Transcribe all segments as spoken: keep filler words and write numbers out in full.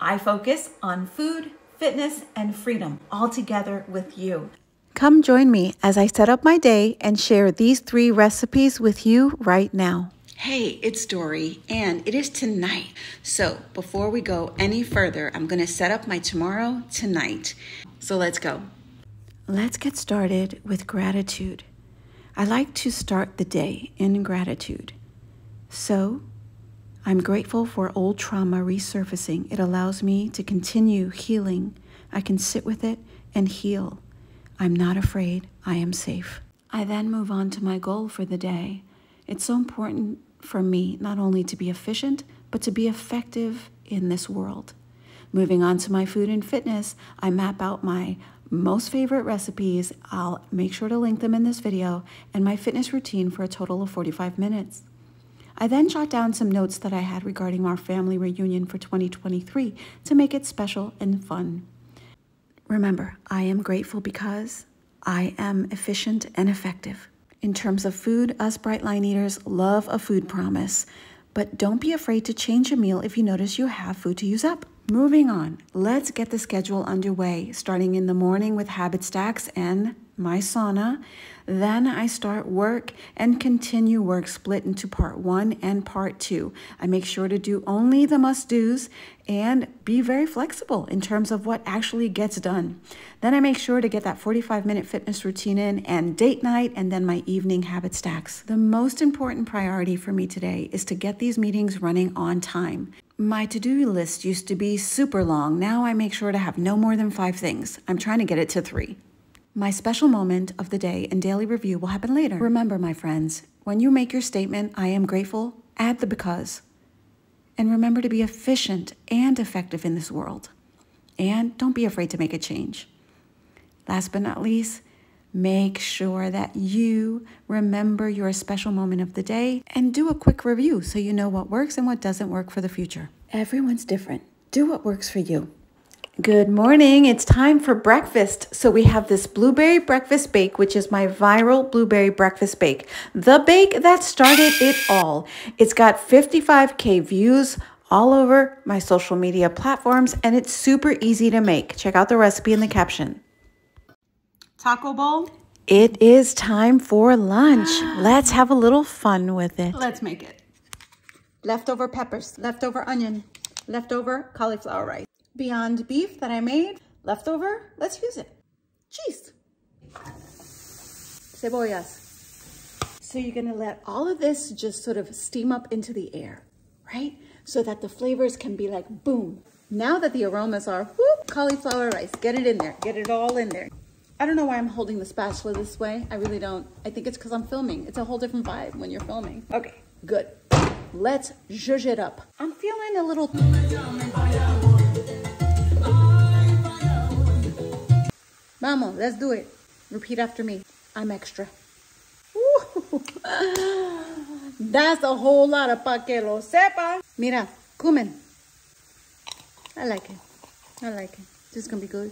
I focus on food, fitness, and freedom, all together with you. Come join me as I set up my day and share these three recipes with you right now. Hey, it's Dory, and it is tonight. So before we go any further, I'm gonna set up my tomorrow tonight. So let's go. Let's get started with gratitude. I like to start the day in gratitude. So I'm grateful for old trauma resurfacing. It allows me to continue healing. I can sit with it and heal. I'm not afraid. I am safe. I then move on to my goal for the day. It's so important for me not only to be efficient, but to be effective in this world. Moving on to my food and fitness, I map out my most favorite recipes. I'll make sure to link them in this video, and my fitness routine for a total of forty-five minutes. I then jot down some notes that I had regarding our family reunion for twenty twenty-three to make it special and fun. Remember, I am grateful because I am efficient and effective. In terms of food, us Bright Line Eaters love a food promise, but don't be afraid to change a meal if you notice you have food to use up. Moving on, let's get the schedule underway, starting in the morning with habit stacks and my sauna. Then I start work and continue work split into part one and part two. I make sure to do only the must-dos and be very flexible in terms of what actually gets done. Then I make sure to get that forty-five minute fitness routine in and date night, and then my evening habit stacks. The most important priority for me today is to get these meetings running on time. My to-do list used to be super long. Now I make sure to have no more than five things. I'm trying to get it to three. My special moment of the day and daily review will happen later. Remember, my friends, when you make your statement, I am grateful, add the because. And remember to be efficient and effective in this world. And don't be afraid to make a change. Last but not least, make sure that you remember your special moment of the day and do a quick review so you know what works and what doesn't work for the future. Everyone's different. Do what works for you. Good morning. It's time for breakfast. So we have this blueberry breakfast bake, which is my viral blueberry breakfast bake. The bake that started it all. It's got fifty-five K views all over my social media platforms, and it's super easy to make. Check out the recipe in the caption. Taco bowl. It is time for lunch. Let's have a little fun with it. Let's make it. Leftover peppers, leftover onion, leftover cauliflower rice. Beyond beef that I made, leftover, let's use it. Cheese. Cebollas. So you're gonna let all of this just sort of steam up into the air, right? So that the flavors can be like, boom. Now that the aromas are, whoop, cauliflower rice, get it in there, get it all in there. I don't know why I'm holding the spatula this way. I really don't. I think it's because I'm filming. It's a whole different vibe when you're filming. Okay, good. Let's zhuzh it up. I'm feeling a little... Vamos, let's do it. Repeat after me. I'm extra. Ooh. That's a whole lot of pa que lo sepa. Mira, cumin. I like it. I like it. This is going to be good.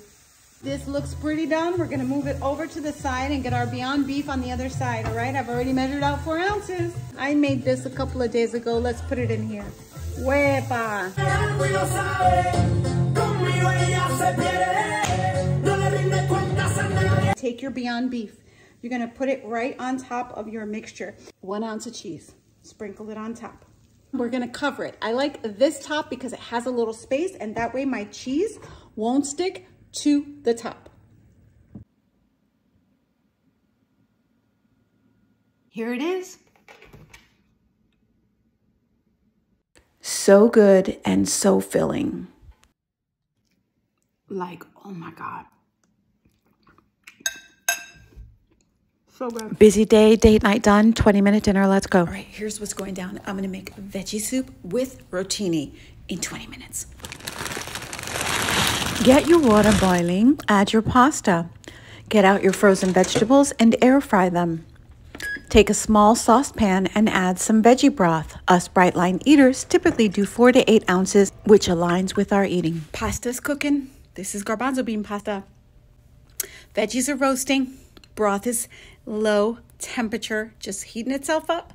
This looks pretty done. We're going to move it over to the side and get our Beyond Beef on the other side. All right, I've already measured out four ounces. I made this a couple of days ago. Let's put it in here. Huepa. Take your Beyond Beef. You're gonna put it right on top of your mixture. One ounce of cheese, sprinkle it on top. We're gonna cover it. I like this top because it has a little space, and that way my cheese won't stick to the top. Here it is. So good and so filling. Like, oh my God. So good. Busy day, date night done, twenty minute dinner, let's go. All right, here's what's going down. I'm gonna make veggie soup with rotini in twenty minutes. Get your water boiling, add your pasta. Get out your frozen vegetables and air fry them. Take a small saucepan and add some veggie broth. Us Bright Line Eaters typically do four to eight ounces, which aligns with our eating. Pasta's cooking. This is garbanzo bean pasta. Veggies are roasting. Broth is low temperature, just heating itself up.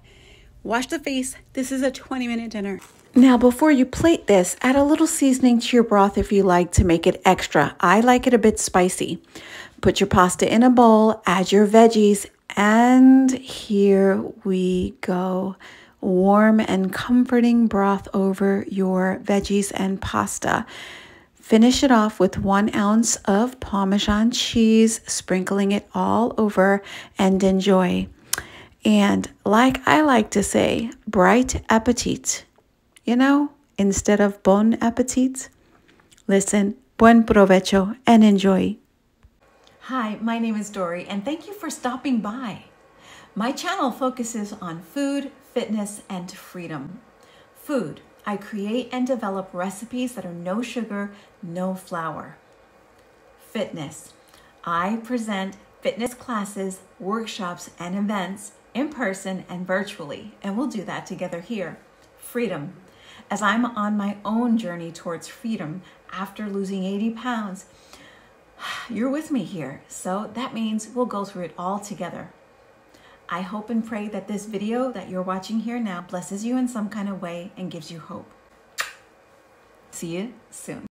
Wash the face. This is a twenty minute dinner. Now, before you plate this, add a little seasoning to your broth if you like to make it extra. I like it a bit spicy. Put your pasta in a bowl, add your veggies, and here we go. Warm and comforting broth over your veggies and pasta. Finish it off with one ounce of Parmesan cheese, sprinkling it all over, and enjoy. And like I like to say, bright appetit. You know, instead of bon appetit, listen, buen provecho and enjoy. Hi, my name is Dori and thank you for stopping by. My channel focuses on food, fitness, and freedom. Food, I create and develop recipes that are no sugar, no flour. Fitness, I present fitness classes, workshops, and events in person and virtually, and we'll do that together here. Freedom, as I'm on my own journey towards freedom after losing eighty pounds. You're with me here, so that means we'll go through it all together. I hope and pray that this video that you're watching here now blesses you in some kind of way and gives you hope. See you soon.